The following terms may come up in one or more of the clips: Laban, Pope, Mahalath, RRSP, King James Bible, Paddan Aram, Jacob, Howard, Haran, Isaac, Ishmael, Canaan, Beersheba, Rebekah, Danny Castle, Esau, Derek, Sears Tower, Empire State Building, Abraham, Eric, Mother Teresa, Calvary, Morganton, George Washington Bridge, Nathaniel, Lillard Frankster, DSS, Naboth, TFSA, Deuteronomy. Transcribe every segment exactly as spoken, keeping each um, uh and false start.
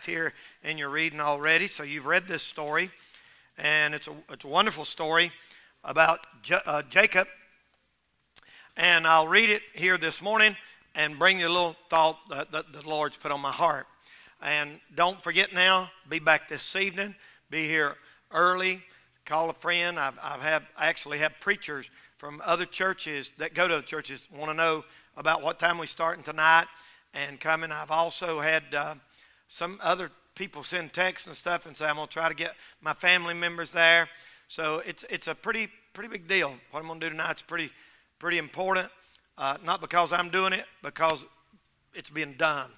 text here in your reading already, so you've read this story. And it's a, it's a wonderful story about J- uh, Jacob. And I'll read it here this morning and bring you a little thought that, that the Lord's put on my heart. And don't forget now, be back this evening. Be here early. Call a friend. I've, I've had, I actually have preachers from other churches that go to the churches want to know about what time we're starting tonight and coming. I've also had uh, some other people send texts and stuff and say, I'm going to try to get my family members there. So it's it's a pretty pretty big deal. What I'm going to do tonight is pretty, pretty important. Uh, not because I'm doing it, because it's being done.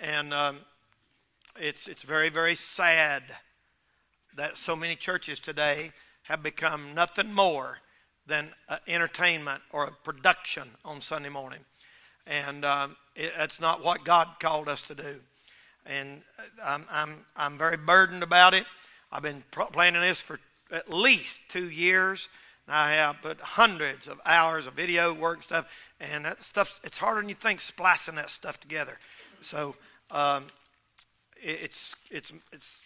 And um, it's it's very, very sad that so many churches today have become nothing more than uh, entertainment or a production on Sunday morning. And um, it, that's not what God called us to do. And I'm, I'm, I'm very burdened about it. I've been planning this for at least two years. And I have put hundreds of hours of video work and stuff. And that stuff, it's harder than you think splicing that stuff together. So um, it, it's it's it's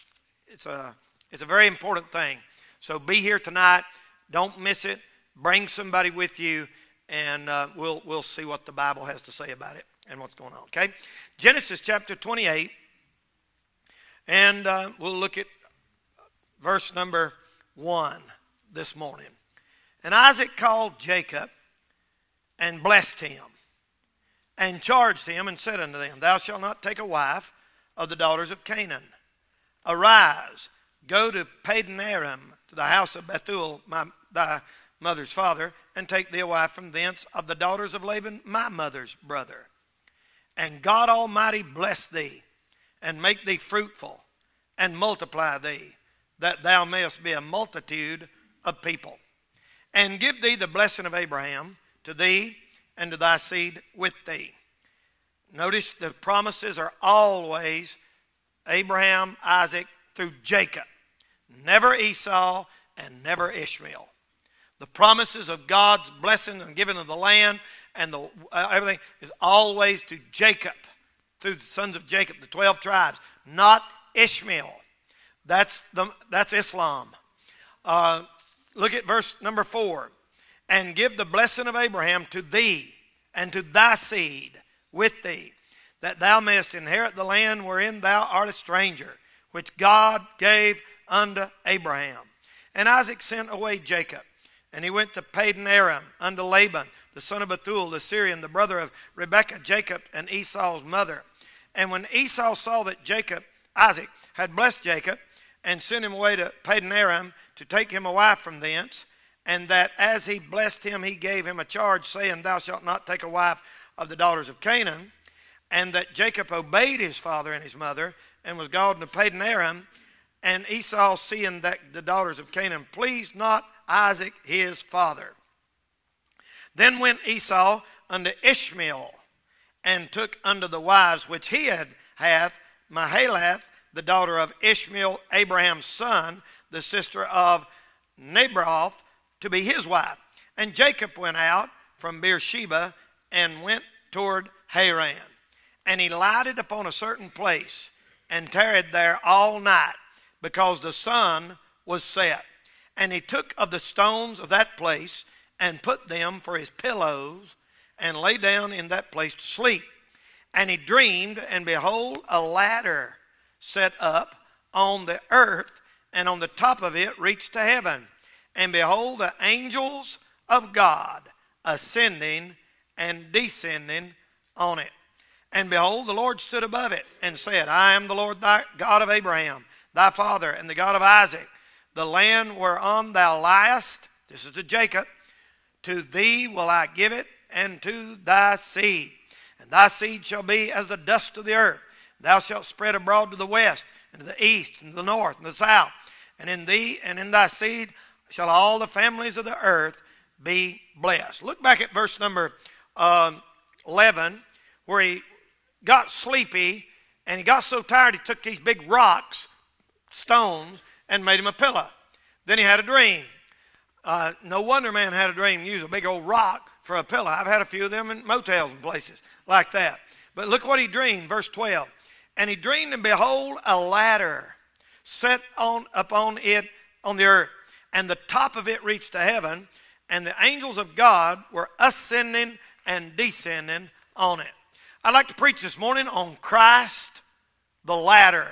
it's a it's a very important thing. So be here tonight. Don't miss it. Bring somebody with you, and uh, we'll we'll see what the Bible has to say about it and what's going on. Okay, Genesis chapter twenty-eight, and uh, we'll look at verse number one this morning. And Isaac called Jacob and blessed him, and charged him, and said unto them, Thou shalt not take a wife of the daughters of Canaan. Arise, go to Paddan Aram, to the house of Bethuel, my, thy mother's father, and take thee a wife from thence of the daughters of Laban, my mother's brother. And God Almighty bless thee, and make thee fruitful, and multiply thee, that thou mayest be a multitude of people. And give thee the blessing of Abraham, to thee, and to thy seed with thee. Notice the promises are always Abraham, Isaac, through Jacob. Never Esau and never Ishmael. The promises of God's blessing and giving of the land and the, uh, everything is always to Jacob, through the sons of Jacob, the twelve tribes, not Ishmael. That's, the, that's Islam. Uh, look at verse number four. And give the blessing of Abraham to thee and to thy seed with thee, that thou mayest inherit the land wherein thou art a stranger, which God gave unto Abraham. And Isaac sent away Jacob, and he went to Paddan Aram unto Laban, the son of Bethuel, the Syrian, the brother of Rebekah, Jacob, and Esau's mother. And when Esau saw that Jacob, Isaac, had blessed Jacob, and sent him away to Paddan Aram to take him a wife from thence, and that as he blessed him, he gave him a charge, saying, Thou shalt not take a wife of the daughters of Canaan, and that Jacob obeyed his father and his mother, and was gone to Paddan Aram. And Esau, seeing that the daughters of Canaan pleased not Isaac his father, then went Esau unto Ishmael, and took unto the wives which he had hath Mahalath, the daughter of Ishmael, Abraham's son, the sister of Naboth, to be his wife. And Jacob went out from Beersheba, and went toward Haran. And he lighted upon a certain place, and tarried there all night, because the sun was set. And he took of the stones of that place, and put them for his pillows, and lay down in that place to sleep. And he dreamed, and behold, a ladder set up on the earth, and on the top of it reached to heaven. And behold, the angels of God ascending and descending on it. And behold, the Lord stood above it, and said, I am the Lord thy God of Abraham, thy father, and the God of Isaac. The land whereon thou liest, this is to Jacob, to thee will I give it, and to thy seed. And thy seed shall be as the dust of the earth. Thou shalt spread abroad to the west, and to the east, and to the north, and the south. And in thee and in thy seed shall all the families of the earth be blessed. Look back at verse number Um, eleven, where he got sleepy, and he got so tired he took these big rocks, stones, and made him a pillow. Then he had a dream. Uh, no wonder man had a dream, use a big old rock for a pillow. I've had a few of them in motels and places like that. But look what he dreamed, verse twelve. And he dreamed, and behold, a ladder set on upon it on the earth, and the top of it reached to heaven, and the angels of God were ascending and descending on it. I'd like to preach this morning on Christ the ladder.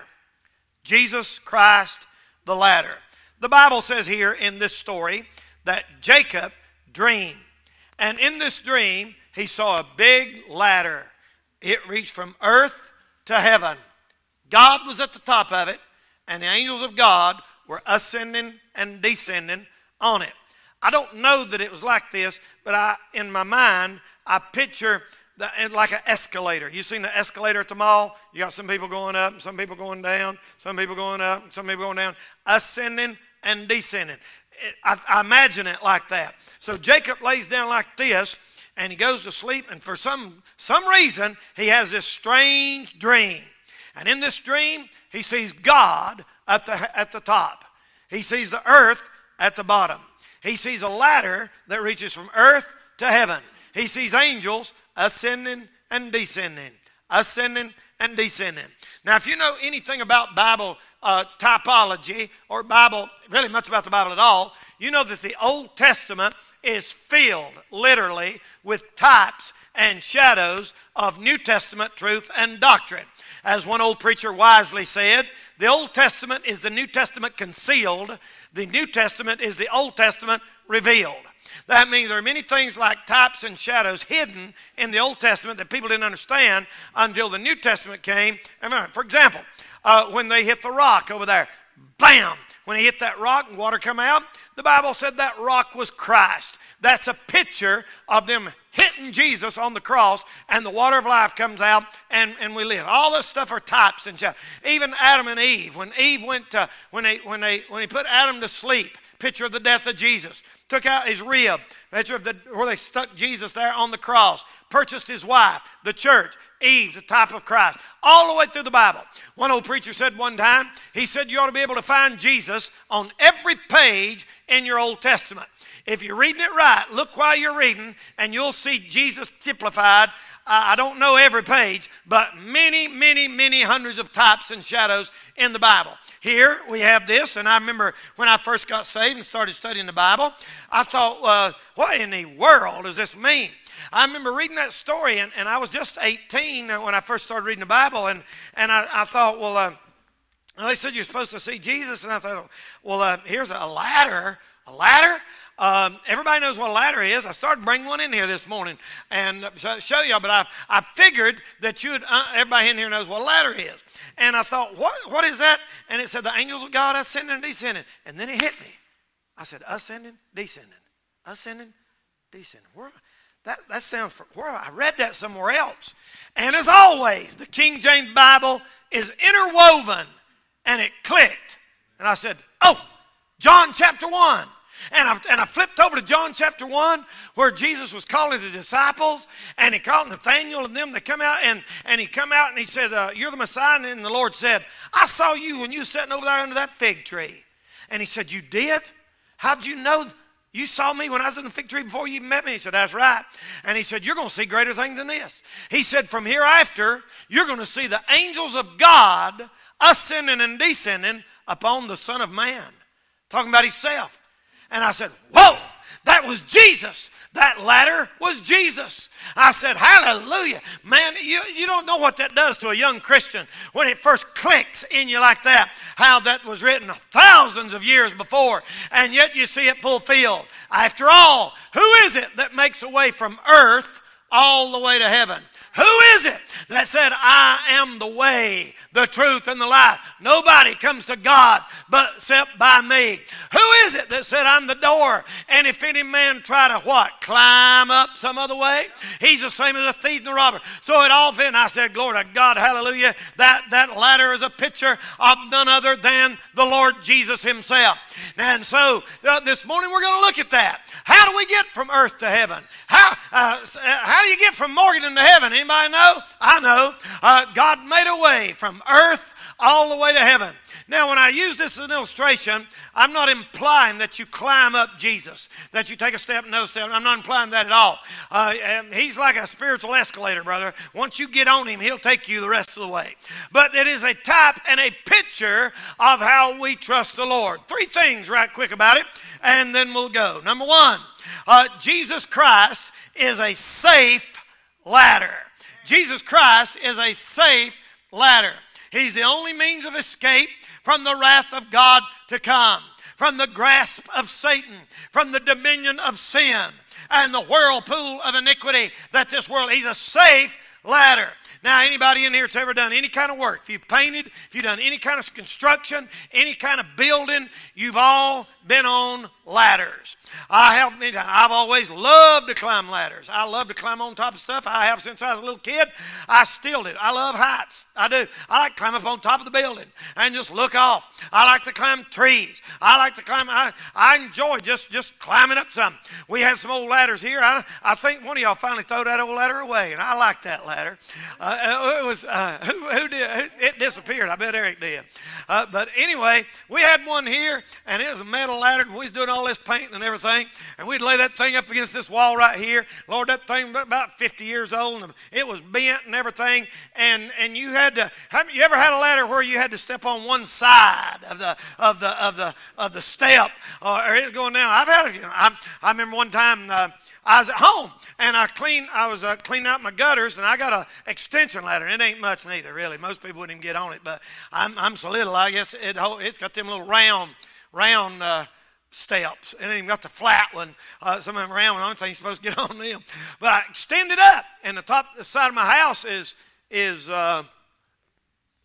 Jesus Christ the ladder. The Bible says here in this story that Jacob dreamed. And in this dream, he saw a big ladder. It reached from earth to heaven. God was at the top of it, and the angels of God were ascending and descending on it. I don't know that it was like this, but I, in my mind, I picture the, like an escalator. You've seen the escalator at the mall? You got some people going up, and some people going down, some people going up, and some people going down, ascending and descending. It, I, I imagine it like that. So Jacob lays down like this, and he goes to sleep, and for some, some reason, he has this strange dream. And in this dream, he sees God at the, at the top. He sees the earth at the bottom. He sees a ladder that reaches from earth to heaven. He sees angels ascending and descending, ascending and descending. Now, if you know anything about Bible uh, typology or Bible, really much about the Bible at all, you know that the Old Testament is filled literally with types and shadows of New Testament truth and doctrine. As one old preacher wisely said, the Old Testament is the New Testament concealed. The New Testament is the Old Testament revealed. That means there are many things like types and shadows hidden in the Old Testament that people didn't understand until the New Testament came. For example, uh, when they hit the rock over there, bam! When he hit that rock and water come out, the Bible said that rock was Christ. That's a picture of them hitting Jesus on the cross, and the water of life comes out, and, and we live. All this stuff are types and shadows. Even Adam and Eve, when Eve went to, when they when they when he put Adam to sleep, picture of the death of Jesus. Took out his rib, picture of the, where they stuck Jesus there on the cross. Purchased his wife, the church, Eve, the type of Christ. All the way through the Bible. One old preacher said one time, he said you ought to be able to find Jesus on every page in your Old Testament. If you're reading it right, look while you're reading, and you'll see Jesus typified. I don't know every page, but many, many, many hundreds of types and shadows in the Bible. Here we have this, and I remember when I first got saved and started studying the Bible, I thought, uh, what in the world does this mean? I remember reading that story, and, and I was just eighteen when I first started reading the Bible, and, and I, I thought, well, uh, they said you're supposed to see Jesus, and I thought, well, uh, here's a ladder, a ladder? Um, everybody knows what a ladder is. I started bringing one in here this morning and show y'all, but I, I figured that you'd, uh, everybody in here knows what a ladder is. And I thought, what, what is that? And it said, the angels of God ascending and descending. And then it hit me. I said, ascending, descending, ascending, descending. Where, that, that sounds, from, where, I read that somewhere else. And as always, the King James Bible is interwoven, and it clicked. And I said, oh, John chapter one. And I, and I flipped over to John chapter one, where Jesus was calling the disciples, and he called Nathaniel and them. They come out, and, and he come out, and he said, uh, you're the Messiah. And then the Lord said, I saw you when you were sitting over there under that fig tree. And he said, you did? How'd you know? You saw me when I was in the fig tree before you even met me. He said, that's right. And he said, you're going to see greater things than this. He said, from hereafter, you're going to see the angels of God ascending and descending upon the Son of Man. Talking about himself. And I said, whoa, that was Jesus. That ladder was Jesus. I said, hallelujah. Man, you, you don't know what that does to a young Christian when it first clicks in you like that, how that was written thousands of years before, and yet you see it fulfilled. After all, who is it that makes a way from earth all the way to heaven? Who is it that said, I am the way, the truth, and the life? Nobody comes to God but except by me. Who is it that said, I'm the door? And if any man try to what? Climb up some other way? He's the same as a thief and a robber. So it all fit. I said, glory to God, hallelujah. That, that ladder is a picture of none other than the Lord Jesus himself. And so uh, this morning we're going to look at that. How do we get from earth to heaven? How, uh, how do you get from Morganton to heaven? Anybody know? I know. Uh, God made a way from earth all the way to heaven. Now, when I use this as an illustration, I'm not implying that you climb up Jesus, that you take a step, another step. I'm not implying that at all. Uh, he's like a spiritual escalator, brother. Once you get on him, he'll take you the rest of the way. But it is a type and a picture of how we trust the Lord. Three things right quick about it, and then we'll go. Number one, uh, Jesus Christ is a safe ladder. Jesus Christ is a safe ladder. He's the only means of escape from the wrath of God to come, from the grasp of Satan, from the dominion of sin, and the whirlpool of iniquity that this world. He's a safe ladder. Now, anybody in here that's ever done any kind of work, if you've painted, if you've done any kind of construction, any kind of building, you've all been on ladders. I have, I've always loved to climb ladders. I love to climb on top of stuff. I have since I was a little kid. I still do. I love heights. I do. I like to climb up on top of the building and just look off. I like to climb trees. I like to climb. I, I enjoy just, just climbing up something. We had some old ladders here. I, I think one of y'all finally threw that old ladder away, and I like that ladder. Uh, Uh, it was uh, who, who did it disappeared? I bet Eric did. Uh, but anyway, we had one here, and it was a metal ladder. And we was doing all this painting and everything, and we'd lay that thing up against this wall right here. Lord, that thing was about fifty years old, and it was bent and everything. And and you had to. Have you ever had a ladder where you had to step on one side of the of the of the of the step, or, or it's going down? I've had it. You know, I, I remember one time. Uh, I was at home, and I cleaned, I was uh, cleaning out my gutters, and I got an extension ladder. It ain't much neither, really. Most people wouldn't even get on it, but I'm, I'm so little, I guess it, it's got them little round, round uh, steps. It ain't even got the flat one. Uh, some of them round, the only thing you're supposed to get on them. But I extended up, and the top the side of my house is, is uh,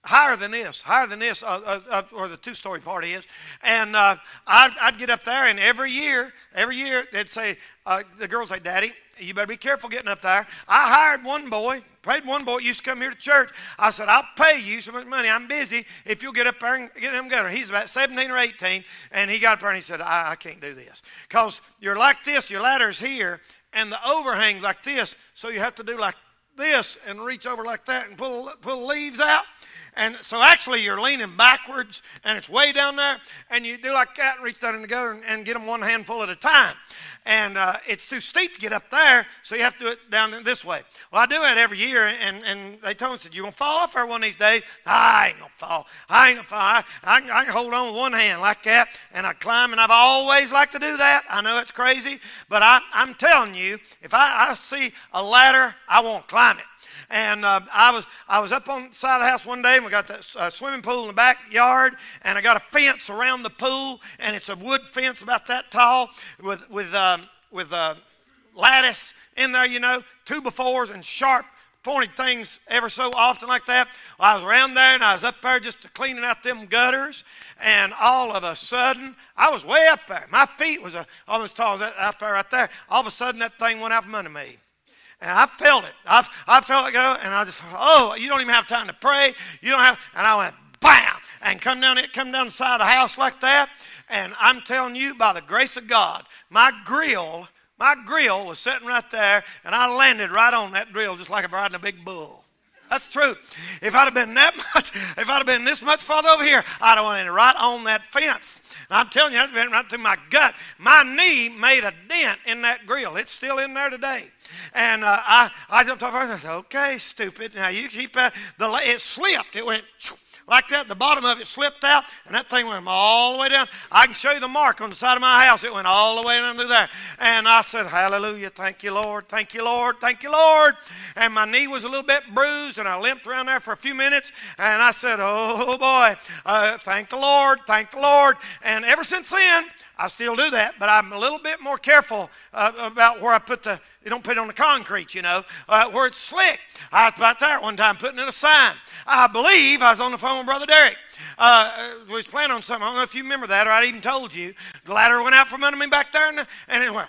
higher than this, higher than this, uh, uh, or the two-story part is. And uh, I'd, I'd get up there, and every year, every year they'd say, uh, the girls say, Daddy, you better be careful getting up there. I hired one boy, paid one boy, used to come here to church. I said, I'll pay you so much money. I'm busy if you'll get up there and get them gutter. He's about seventeen or eighteen, and he got up there, and he said, I, I can't do this. Because you're like this, your ladder's here, and the overhang's like this, so you have to do like this and reach over like that and pull, pull leaves out. And so actually you're leaning backwards, and it's way down there, and you do like that and reach down together and, and get them one handful at a time. And uh, it's too steep to get up there, so you have to do it down this way. Well, I do it every year, and, and they told me, said, you going to fall off there one of these days? I ain't going to fall. I ain't going to fall. I, I, I can hold on with one hand like that, and I climb, and I've always liked to do that. I know it's crazy, but I, I'm telling you, if I, I see a ladder, I won't climb it. And uh, I was I was up on the side of the house one day, and we got that uh, swimming pool in the backyard, and I got a fence around the pool, and it's a wood fence about that tall with with um, with uh, lattice in there, you know, two befores and sharp pointed things ever so often like that. Well, I was around there, and I was up there just cleaning out them gutters, and all of a sudden, I was way up there. My feet was uh, almost as tall as that up there right there. All of a sudden, that thing went out from under me. And I felt it. I, I felt it go, and I just, oh, you don't even have time to pray. You don't have, and I went, bam, and come down it, come down the side of the house like that. And I'm telling you, by the grace of God, my grill, my grill was sitting right there, and I landed right on that grill just like I'm riding a big bull. That's true. If I'd have been that much, if I'd have been this much farther over here, I'd have landed right on that fence. And I'm telling you, I'd have been right through my gut. My knee made a dent in that grill. It's still in there today. And uh, I, I jumped off. I said, "Okay, stupid. Now you keep that." The it slipped. It went like that. The bottom of it slipped out, and that thing went all the way down. I can show you the mark on the side of my house. It went all the way down through there. And I said, "Hallelujah! Thank you, Lord. Thank you, Lord. Thank you, Lord." And my knee was a little bit bruised, and I limped around there for a few minutes. And I said, "Oh boy, uh, thank the Lord. Thank the Lord." And ever since then, I still do that, but I'm a little bit more careful uh, about where I put the, you don't put it on the concrete, you know, uh, where it's slick. I was about there one time putting in a sign. I believe I was on the phone with Brother Derek. Uh, we was planning on something. I don't know if you remember that, or I even told you. The ladder went out from under me back there, and, and it went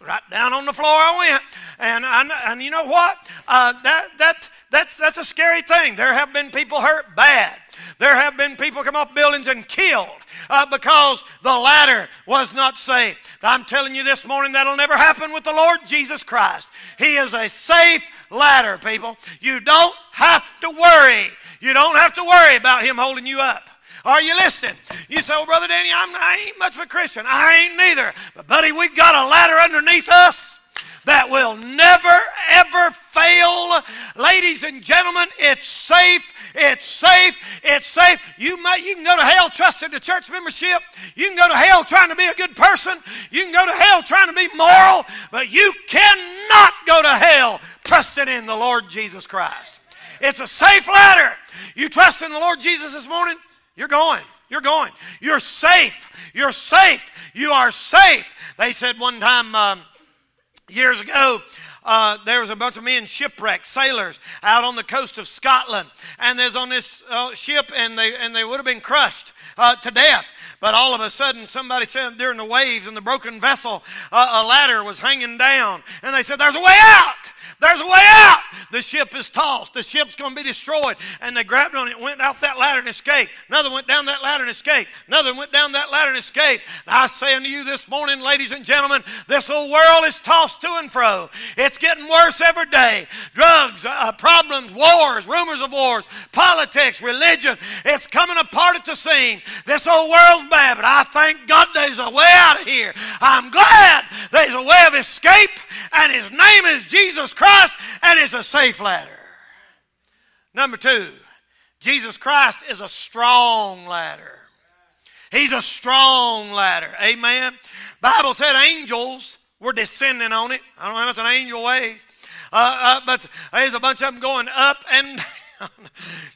right down on the floor I went. And, I, and you know what? Uh, that, that, that's, that's a scary thing. There have been people hurt bad. There have been people come off buildings and killed uh, because the ladder was not safe. I'm telling you this morning, that'll never happen with the Lord Jesus Christ. He is a safe ladder, people. You don't have to worry. You don't have to worry about him holding you up. Are you listening? You say, oh, Brother Danny, I'm, I ain't much of a Christian. I ain't neither. But, buddy, we've got a ladder underneath us that will never, ever fail. Ladies and gentlemen, it's safe. It's safe. It's safe. You, might, you can go to hell trusting the church membership. You can go to hell trying to be a good person. You can go to hell trying to be moral. But you cannot go to hell trusting in the Lord Jesus Christ. It's a safe ladder. You trust in the Lord Jesus this morning? You're going. You're going. You're safe. You're safe. You are safe. They said one time uh, years ago, uh, there was a bunch of men shipwrecked, sailors, out on the coast of Scotland. And there's on this uh, ship, and they, and they would have been crushed uh, to death. But all of a sudden, somebody said during the waves and the broken vessel, uh, a ladder was hanging down. And they said, there's a way out. There's a way out. The ship is tossed. The ship's going to be destroyed. And they grabbed on it, went off that ladder and escaped. Another went down that ladder and escaped. Another went down that ladder and escaped. And I say unto you this morning, ladies and gentlemen, this old world is tossed to and fro. It's getting worse every day. Drugs, uh, problems, wars, rumors of wars, politics, religion. It's coming apart at the seam. This old world's bad, but I thank God there's a way out of here. I'm glad there's a way of escape, and His name is Jesus Christ. Christ, and it's a safe ladder. Number two, Jesus Christ is a strong ladder. He's a strong ladder. Amen. The Bible said angels were descending on it. I don't know how much an angel weighs, uh, uh, but there's a bunch of them going up and down.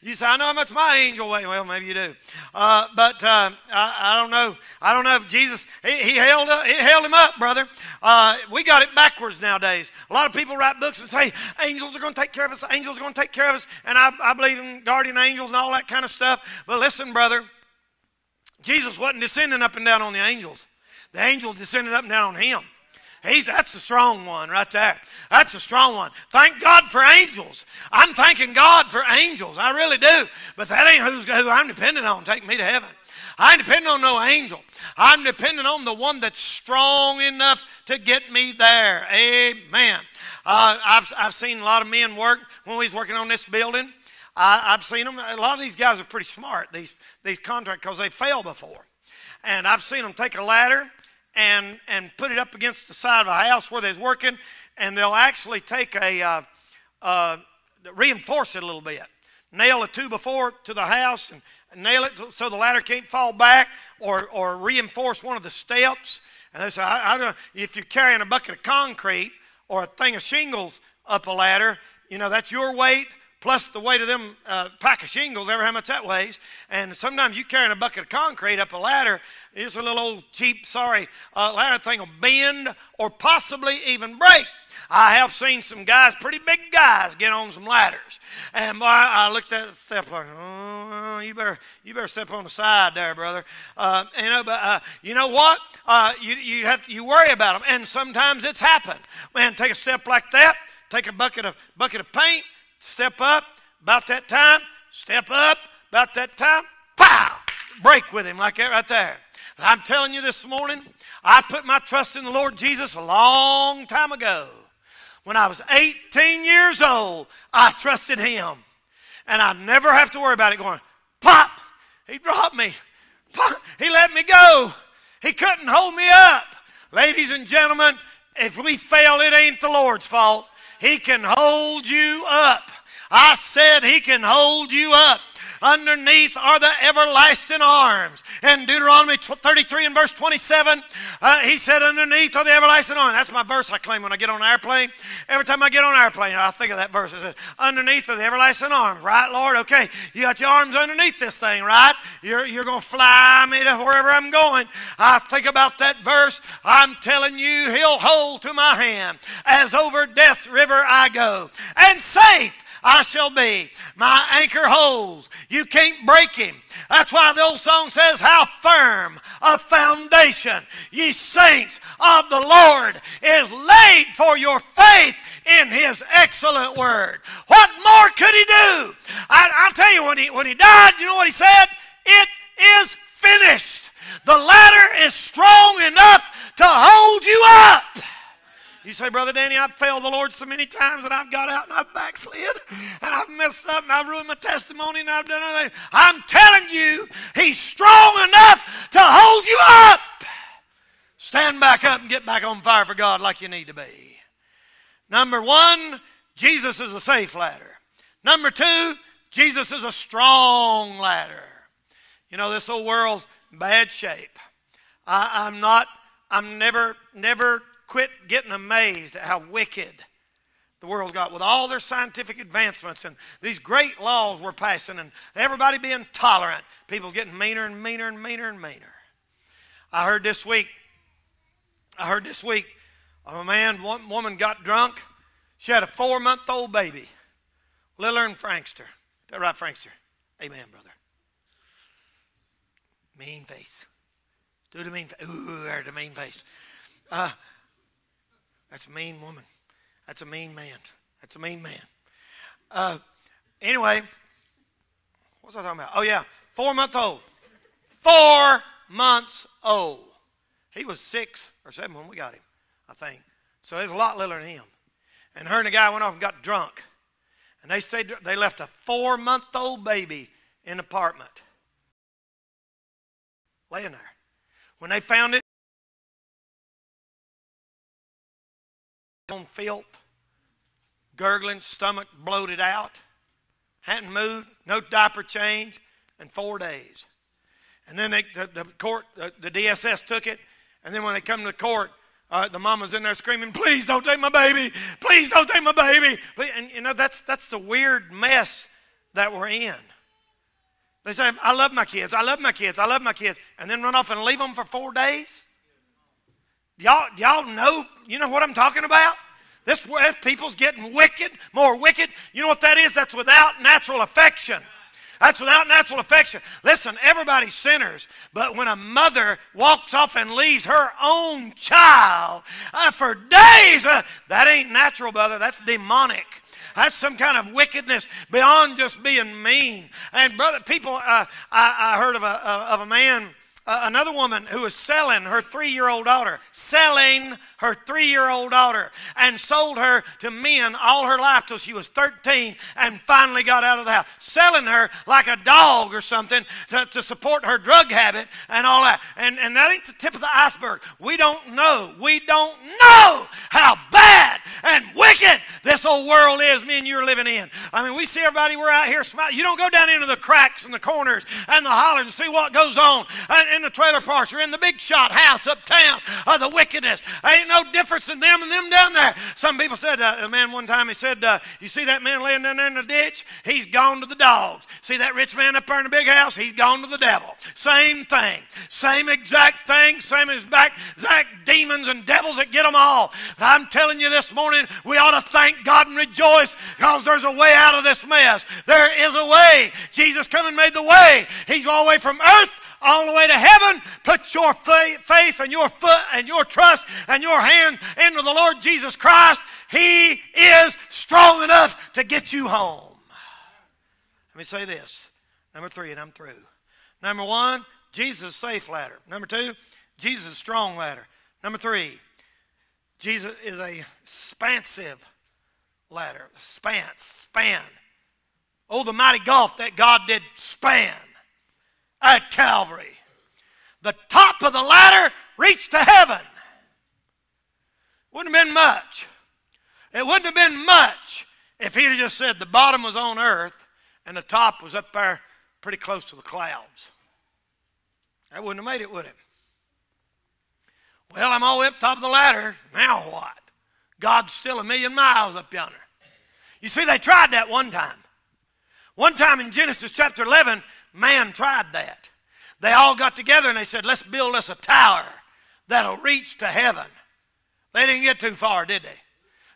You say, I know how much my angel weighs. Well, maybe you do. Uh, but uh, I, I don't know. I don't know if Jesus, he, he, held up, he held him up, brother. Uh, we got it backwards nowadays. A lot of people write books and say, angels are going to take care of us. Angels are going to take care of us. And I, I believe in guardian angels and all that kind of stuff. But listen, brother, Jesus wasn't descending up and down on the angels. The angels descended up and down on him. He's, that's a strong one right there. That's a strong one. Thank God for angels. I'm thanking God for angels. I really do. But that ain't who's, who I'm depending on taking me to heaven. I ain't depending on no angel. I'm depending on the one that's strong enough to get me there. Amen. Uh, I've, I've seen a lot of men work when we was working on this building. I, I've seen them. A lot of these guys are pretty smart, these, these contractors, because they failed before. And I've seen them take a ladder and and put it up against the side of a house where they're working, and they'll actually take a, uh, uh, reinforce it a little bit, nail a two-by-four to the house and nail it so the ladder can't fall back, or, or reinforce one of the steps. And they say, I, I don't know, if you're carrying a bucket of concrete or a thing of shingles up a ladder, you know, that's your weight plus the weight of them uh, pack of shingles, ever how much that weighs. And sometimes you carrying a bucket of concrete up a ladder, it's a little old cheap, sorry, uh, ladder thing will bend or possibly even break. I have seen some guys, pretty big guys, get on some ladders. And boy, I looked at the step like, oh, you better, you better step on the side there, brother. Uh, you know, but uh, you know what? Uh, you you have you worry about them, and sometimes it's happened. Man, take a step like that. Take a bucket of bucket of paint. Step up, about that time, step up, about that time, pow! Break with him like that right there. I'm telling you this morning, I put my trust in the Lord Jesus a long time ago. When I was eighteen years old, I trusted him. And I never have to worry about it going, pop! He dropped me. Pop! He let me go. He couldn't hold me up. Ladies and gentlemen, if we fail, it ain't the Lord's fault. He can hold you up. I said he can hold you up. Underneath are the everlasting arms. In Deuteronomy thirty-three and verse twenty-seven, uh, he said, underneath are the everlasting arms. That's my verse I claim when I get on an airplane. Every time I get on an airplane, I think of that verse. It says, underneath are the everlasting arms. Right, Lord? Okay, you got your arms underneath this thing, right? You're, you're going to fly me to wherever I'm going. I think about that verse. I'm telling you, he'll hold to my hand. As over death's river I go. And safe I shall be. My anchor holds. You can't break him. That's why the old song says, how firm a foundation, ye saints of the Lord, is laid for your faith in his excellent word. What more could he do? I, I'll tell you, when he, when he died, you know what he said? It is finished. The ladder is strong enough to hold you up. You You say, Brother Danny, I've failed the Lord so many times, and I've got out and I've backslid, and I've messed up, and I've ruined my testimony, and I've done other things. I'm telling you, He's strong enough to hold you up. Stand back up and get back on fire for God like you need to be. Number one, Jesus is a safe ladder. Number two, Jesus is a strong ladder. You know, this whole world's in bad shape. I, I'm not, I'm never, never quit getting amazed at how wicked the world got with all their scientific advancements and these great laws we're passing and everybody being tolerant. People getting meaner and meaner and meaner and meaner. I heard this week, I heard this week of a man, one woman got drunk. She had a four-month-old baby. Lillard Frankster. Is that right, Frankster? Amen, brother. Mean face. Do the mean face. Ooh, there's a mean face. Uh, that's a mean woman. That's a mean man. That's a mean man. Uh, anyway, what was I talking about? Oh, yeah, four-month-old. Four months old. He was six or seven when we got him, I think. So there's a lot littler than him. And her and the guy went off and got drunk. And they stayed, they left a four-month-old baby in an apartment. Laying there. When they found it, on filth, gurgling, stomach bloated out, hadn't moved, no diaper change in four days. And then they, the, the court, the, the D S S took it, and then when they come to the court, Uh, the mama's in there screaming, please don't take my baby. Please don't take my baby. And, you know, that's, that's the weird mess that we're in. They say, I love my kids. I love my kids. I love my kids. And then run off and leave them for four days. Y'all, y'all know, you know what I'm talking about? This, this people's getting wicked, more wicked. You know what that is? That's without natural affection. That's without natural affection. Listen, everybody's sinners, but when a mother walks off and leaves her own child uh, for days, uh, that ain't natural, brother. That's demonic. That's some kind of wickedness beyond just being mean. And brother, people, uh, I, I heard of a of a man, uh, another woman who was selling her three-year-old daughter, selling her three-year-old daughter, and sold her to men all her life till she was thirteen and finally got out of the house, selling her like a dog or something to, to support her drug habit and all that. And, and that ain't the tip of the iceberg. We don't know. We don't know how bad and wicked this old world is me and you are living in. I mean, we see everybody, we're out here smiling. You don't go down into the cracks and the corners and the hollers and see what goes on in the trailer parks or in the big shot house uptown of the wickedness. I ain't no difference in them and them down there. Some people said, uh, a man one time, he said, uh, you see that man laying down there in the ditch? He's gone to the dogs. See that rich man up there in the big house? He's gone to the devil. Same thing. Same exact thing. Same exact, exact demons and devils that get them all. But I'm telling you this morning, we ought to thank God and rejoice because there's a way out of this mess. There is a way. Jesus come and made the way. He's all the way from earth all the way to heaven. Put your faith and your foot and your trust and your hand into the Lord Jesus Christ. He is strong enough to get you home. Let me say this. Number three, and I'm through. Number one, Jesus' safe ladder. Number two, Jesus' strong ladder. Number three, Jesus is a expansive ladder. Span, span. Oh, the mighty gulf that God did span at Calvary. The top of the ladder reached to heaven. Wouldn't have been much. It wouldn't have been much if he had just said the bottom was on earth and the top was up there pretty close to the clouds. That wouldn't have made it, would it? Well, I'm all the way up top of the ladder. Now what? God's still a million miles up yonder. You see, they tried that one time. One time in Genesis chapter eleven, man tried that. They all got together and they said, let's build us a tower that'll reach to heaven. They didn't get too far, did they?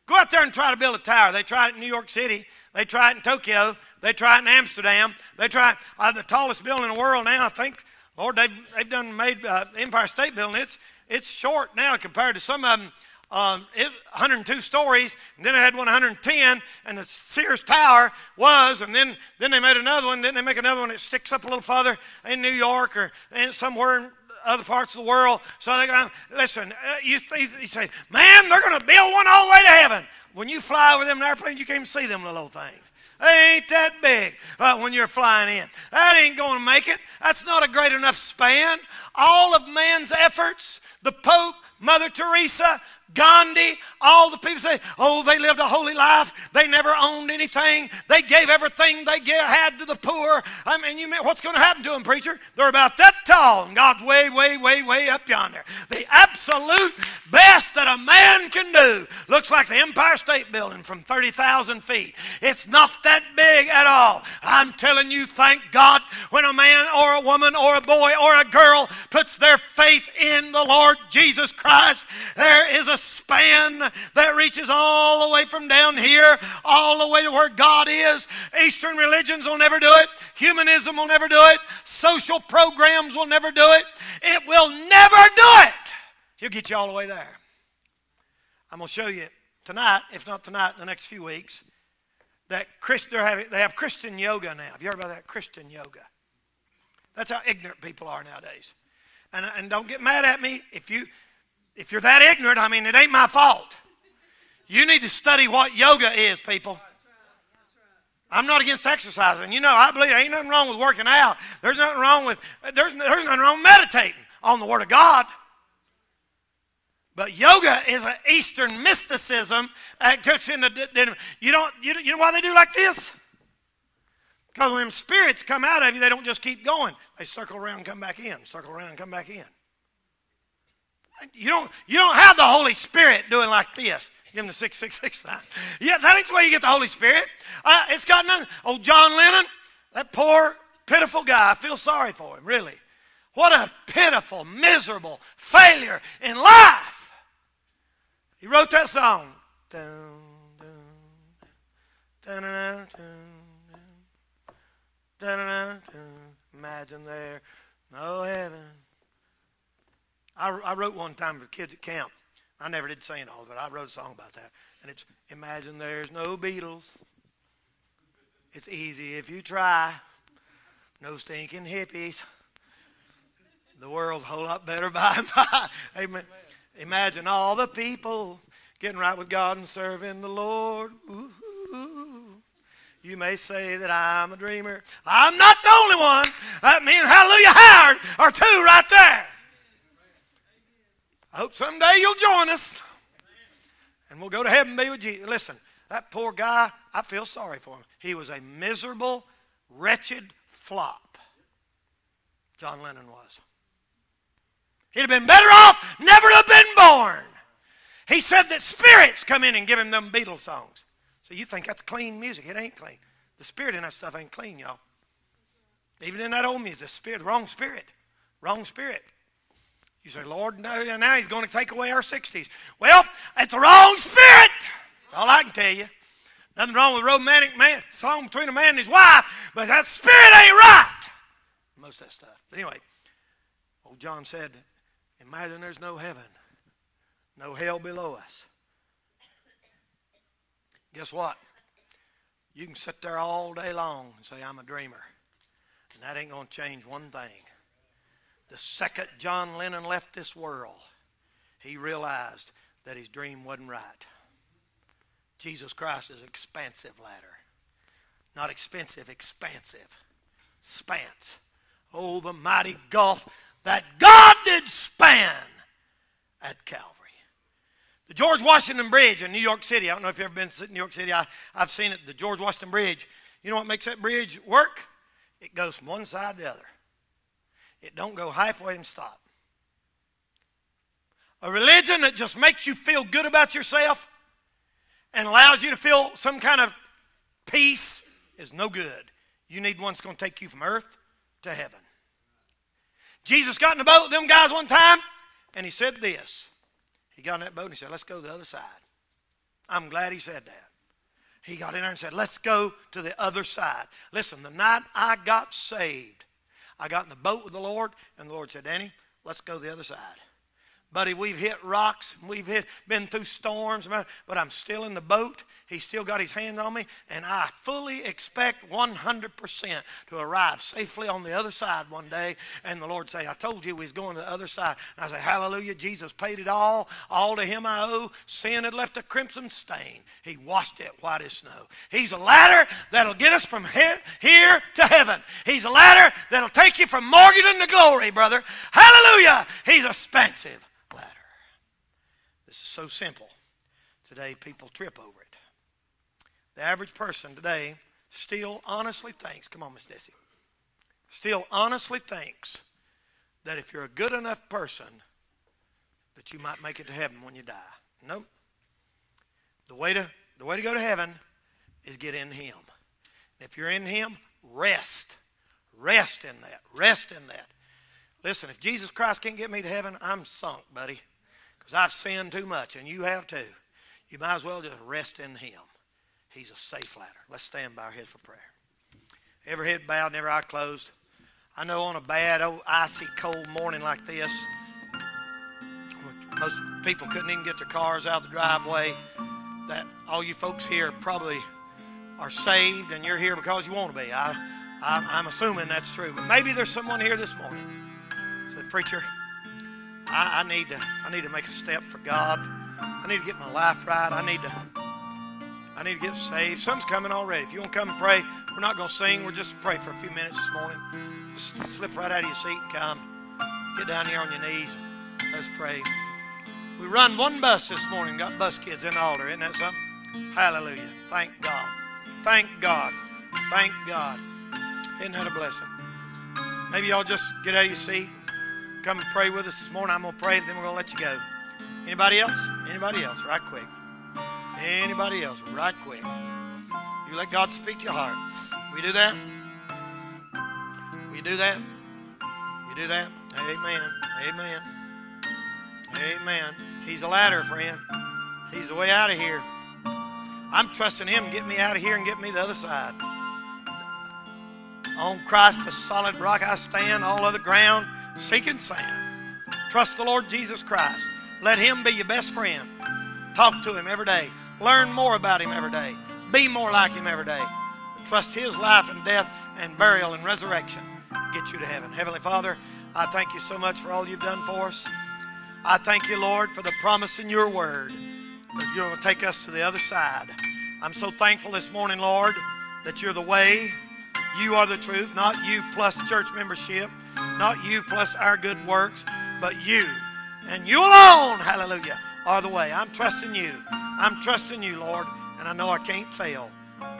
Go out there and try to build a tower. They tried it in New York City. They tried it in Tokyo. They tried it in Amsterdam. They tried uh, the tallest building in the world now. I think, Lord, they've, they've done made uh, Empire State Building. It's, it's short now compared to some of them. Um, it, one hundred two stories, and then I had one one hundred ten, and the Sears Tower was, and then, then they made another one, then they make another one that sticks up a little further in New York or in somewhere in other parts of the world. So they're going to, listen, uh, you, you say, man, they're going to build one all the way to heaven. When you fly over them in an airplane, you can't even see them little things. They ain't that big uh, when you're flying in. That ain't going to make it. That's not a great enough span. All of man's efforts, the Pope, Mother Teresa, Gandhi, all the people say, oh, they lived a holy life. They never owned anything. They gave everything they had to the poor. I mean, you mean, what's going to happen to them, preacher? They're about that tall, and God's way, way, way, way up yonder. The absolute best that a man can do looks like the Empire State Building from thirty thousand feet. It's not that big at all. I'm telling you, thank God, when a man or a woman or a boy or a girl puts their faith in the Lord Jesus Christ, there is a span that reaches all the way from down here, all the way to where God is. Eastern religions will never do it. Humanism will never do it. Social programs will never do it. It will never do it. He'll get you all the way there. I'm going to show you tonight, if not tonight, in the next few weeks, that Christ, they're having, they have Christian yoga now. Have you heard about that? Christian yoga. That's how ignorant people are nowadays. And, and don't get mad at me if you... If you're that ignorant, I mean, it ain't my fault. You need to study what yoga is, people. I'm not against exercising. You know, I believe there ain't nothing wrong with working out. There's nothing wrong with, there's, there's nothing wrong with meditating on the Word of God. But yoga is an Eastern mysticism. You don't, you know why they do like this? Because when them spirits come out of you, they don't just keep going. They circle around and come back in, circle around and come back in. You don't, you don't have the Holy Spirit doing like this. Give him the six six six sign. Yeah, that ain't the way you get the Holy Spirit. Uh, it's got nothing. Oh, John Lennon, that poor, pitiful guy. I feel sorry for him, really. What a pitiful, miserable failure in life. He wrote that song. Dun, dun, dun, dun, dun, dun, dun, dun. Imagine there, no heaven. I wrote one time with kids at camp. I never did sing it all, but I wrote a song about that. And it's, imagine there's no Beatles. It's easy if you try. No stinking hippies. The world's a whole lot better by and by. Amen. Imagine all the people getting right with God and serving the Lord. Ooh. You may say that I'm a dreamer. I'm not the only one. That me and Hallelujah Howard are two right there. I hope someday you'll join us. And we'll go to heaven and be with Jesus. Listen, that poor guy, I feel sorry for him. He was a miserable, wretched flop. John Lennon was. He'd have been better off never to have been born. He said that spirits come in and give him them Beatles songs. So you think that's clean music. It ain't clean. The spirit in that stuff ain't clean, y'all. Even in that old music, the spirit, the wrong spirit. Wrong spirit. You say, Lord, no, now he's going to take away our sixties. Well, it's the wrong spirit. That's all I can tell you. Nothing wrong with a romantic man, song between a man and his wife, but that spirit ain't right. Most of that stuff. But anyway, old John said, imagine there's no heaven, no hell below us. Guess what? You can sit there all day long and say, I'm a dreamer. And that ain't going to change one thing. The second John Lennon left this world, he realized that his dream wasn't right. Jesus Christ is an expansive ladder. Not expensive, expansive. Spans. Oh, the mighty gulf that God did span at Calvary. The George Washington Bridge in New York City. I don't know if you've ever been to New York City. I, I've seen it, the George Washington Bridge. You know what makes that bridge work? It goes from one side to the other. It don't go halfway and stop. A religion that just makes you feel good about yourself and allows you to feel some kind of peace is no good. You need one that's going to take you from earth to heaven. Jesus got in a boat with them guys one time, and he said this. He got in that boat and he said, let's go to the other side. I'm glad he said that. He got in there and said, let's go to the other side. Listen, the night I got saved, I got in the boat with the Lord, and the Lord said, Danny, let's go the other side. Buddy, we've hit rocks. We've hit, been through storms. But I'm still in the boat. He's still got his hands on me. And I fully expect one hundred percent to arrive safely on the other side one day. And the Lord say, I told you we was going to the other side. And I say, hallelujah, Jesus paid it all. All to him I owe. Sin had left a crimson stain. He washed it white as snow. He's a ladder that'll get us from he here to heaven. He's a ladder that'll take you from Morgan to glory, brother. Hallelujah. He's expansive. This is so simple. Today, people trip over it. The average person today still honestly thinks, come on, Miss Desi, still honestly thinks that if you're a good enough person that you might make it to heaven when you die. Nope. The way to, the way to go to heaven is get in him. And if you're in him, rest. Rest in that. Rest in that. Listen, if Jesus Christ can't get me to heaven, I'm sunk, buddy. I've sinned too much, and you have too. You might as well just rest in him. He's a safe ladder. Let's stand by our heads for prayer. Every head bowed and every eye closed. I know on a bad, old, icy, cold morning like this, most people couldn't even get their cars out of the driveway, that all you folks here probably are saved, and you're here because you want to be. I, I, I'm assuming that's true. But maybe there's someone here this morning. So, preacher, I, I need to. I need to make a step for God. I need to get my life right. I need to. I need to get saved. Some's coming already. If you want to come and pray, we're not going to sing. We're just pray for a few minutes this morning. Just slip right out of your seat and come. Get down here on your knees. Let's pray. We run one bus this morning. Got bus kids in altar. Isn't that something? Hallelujah. Thank God. Thank God. Thank God. Isn't that a blessing? Maybe y'all just get out of your seat. Come and pray with us this morning. I'm going to pray, and then we're going to let you go. Anybody else? Anybody else? Right quick. Anybody else? Right quick. You let God speak to your heart. We do that? We do that? We do that? Amen. Amen. Amen. He's a ladder, friend. He's the way out of here. I'm trusting him to get me out of here and get me the other side. On Christ, the solid rock I stand, all other ground sinking sand. Trust the Lord Jesus Christ. Let him be your best friend. Talk to him every day. Learn more about him every day. Be more like him every day. Trust his life and death and burial and resurrection to get you to heaven. Heavenly Father, I thank you so much for all you've done for us. I thank you, Lord, for the promise in your word that you're going to take us to the other side. I'm so thankful this morning, Lord, that you're the way. You are the truth, not you plus church membership, not you plus our good works, but you and you alone, hallelujah, are the way. I'm trusting you. I'm trusting you, Lord, and I know I can't fail.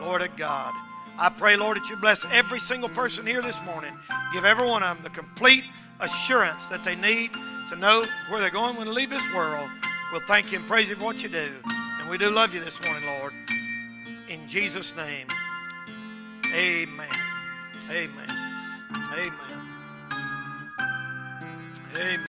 Lord of God, I pray, Lord, that you bless every single person here this morning. Give every one of them the complete assurance that they need to know where they're going when they leave this world. We'll thank you and praise you for what you do, and we do love you this morning, Lord. In Jesus' name, amen. Amen. Amen. Amen.